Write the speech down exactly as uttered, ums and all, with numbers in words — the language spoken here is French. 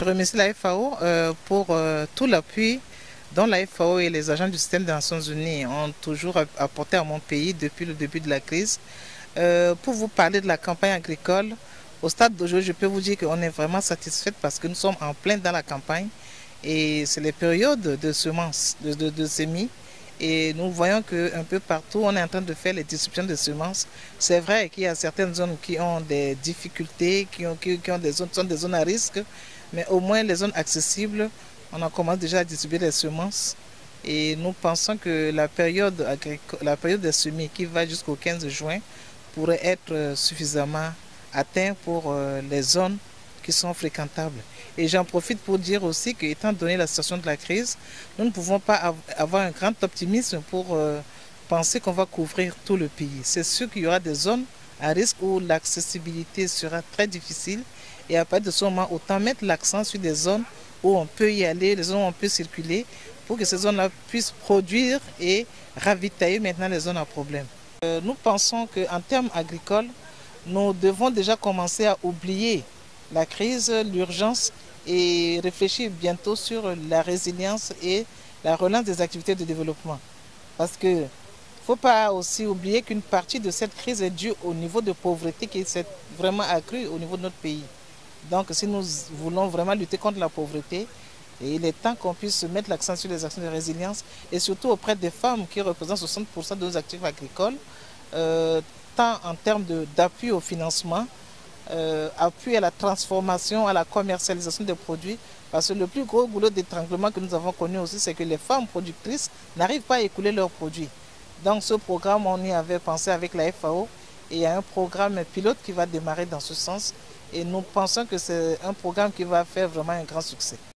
Je remercie la F A O euh, pour euh, tout l'appui dont la F A O et les agents du système des Nations Unies ont toujours apporté à mon pays depuis le début de la crise. Euh, pour vous parler de la campagne agricole, au stade d'aujourd'hui, je peux vous dire qu'on est vraiment satisfaits parce que nous sommes en plein dans la campagne et c'est les périodes de semences, de, de, de semis. Et nous voyons qu'un peu partout, on est en train de faire les distributions de semences. C'est vrai qu'il y a certaines zones qui ont des difficultés, qui, ont, qui, qui ont des zones, sont des zones à risque, mais au moins les zones accessibles, on en commence déjà à distribuer les semences. Et nous pensons que la période, la période des semis qui va jusqu'au quinze juin pourrait être suffisamment atteinte pour les zones qui sont fréquentables. Et j'en profite pour dire aussi que, étant donné la situation de la crise, nous ne pouvons pas avoir un grand optimisme pour euh, penser qu'on va couvrir tout le pays. C'est sûr qu'il y aura des zones à risque où l'accessibilité sera très difficile. Et à partir de ce moment, autant mettre l'accent sur des zones où on peut y aller, les zones où on peut circuler, pour que ces zones-là puissent produire et ravitailler maintenant les zones à problème. Euh, nous pensons qu'en termes agricoles, nous devons déjà commencer à oublier la crise, l'urgence, et réfléchir bientôt sur la résilience et la relance des activités de développement. Parce qu'il ne faut pas aussi oublier qu'une partie de cette crise est due au niveau de pauvreté qui s'est vraiment accrue au niveau de notre pays. Donc si nous voulons vraiment lutter contre la pauvreté, et il est temps qu'on puisse mettre l'accent sur les actions de résilience, et surtout auprès des femmes qui représentent soixante pour cent de nos actifs agricoles, euh, tant en termes d'appui au financement, Euh, appui à la transformation, à la commercialisation des produits, parce que le plus gros goulot d'étranglement que nous avons connu aussi, c'est que les femmes productrices n'arrivent pas à écouler leurs produits. Dans ce programme, on y avait pensé avec la F A O, et il y a un programme pilote qui va démarrer dans ce sens, et nous pensons que c'est un programme qui va faire vraiment un grand succès.